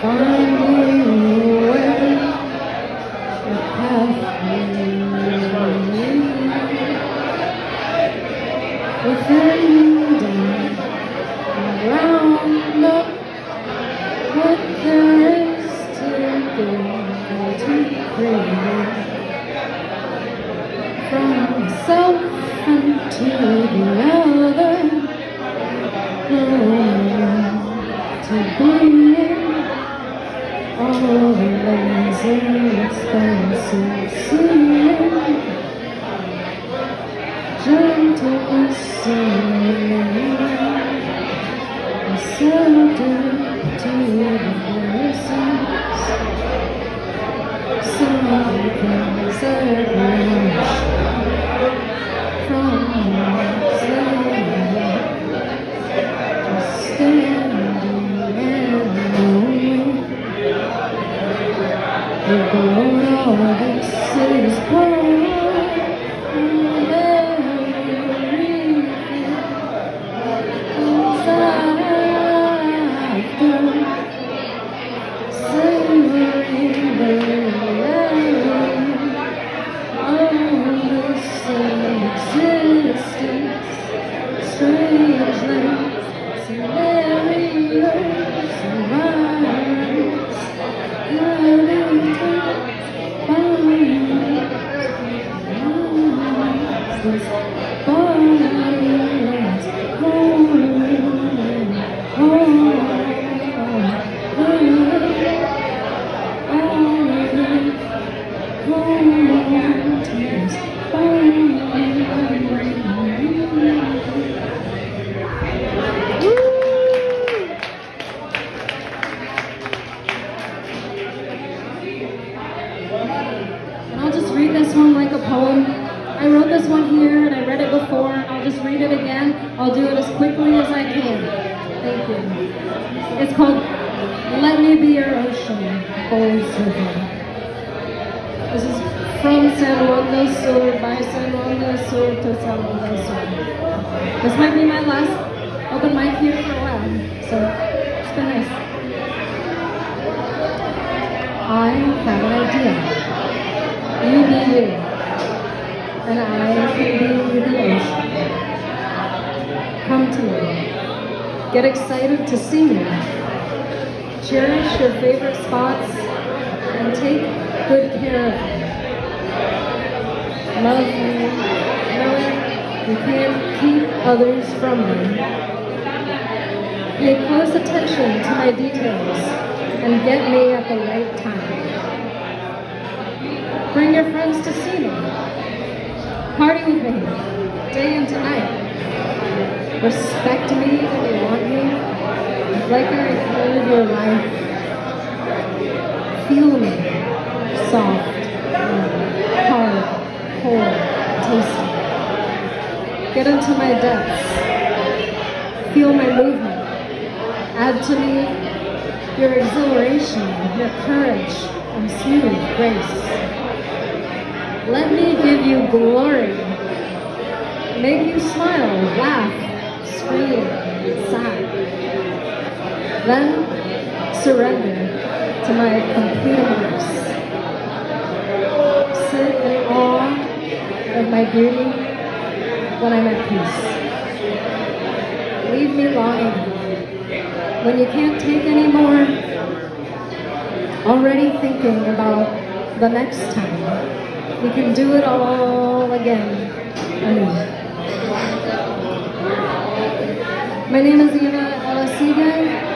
My name is Eva L. Elasigue.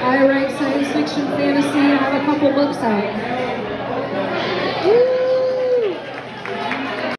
I write science fiction, fantasy, and I have a couple books out. Woo!